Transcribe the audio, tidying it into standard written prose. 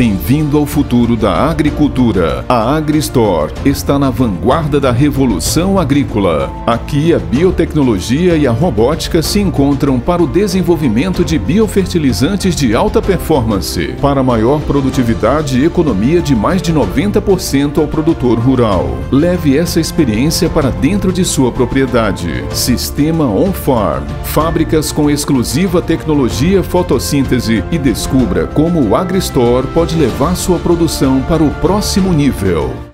Bem-vindo ao futuro da agricultura. A AgriStore está na vanguarda da revolução agrícola. Aqui a biotecnologia e a robótica se encontram para o desenvolvimento de biofertilizantes de alta performance, para maior produtividade e economia de mais de 90% ao produtor rural. Leve essa experiência para dentro de sua propriedade. Sistema On-Farm, fábricas com exclusiva tecnologia fotossíntese, e descubra como o AgriStore pode levar sua produção para o próximo nível.